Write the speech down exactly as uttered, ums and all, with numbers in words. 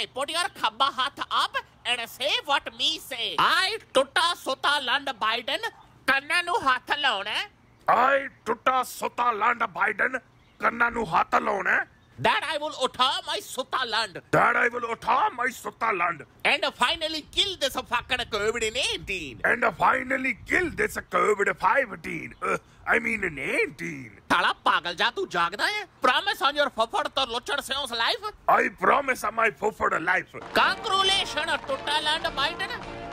Okay, put your khamba hat up and say what me say. I tutta sutta land Biden kanna nu hath launa. I tutta sutta land Biden kanna nu hath launa. That I will utha my sutta land. That I will utha my sutta land. And finally kill this fucking covid nineteen. And finally kill this covid fifteen. Uh, I mean in eighteen. Tala pagal ja tu jagda hai? Promise on your fufford to lochad seon's life? I promise on my fufford life. Congratulations, Tutta land Biden.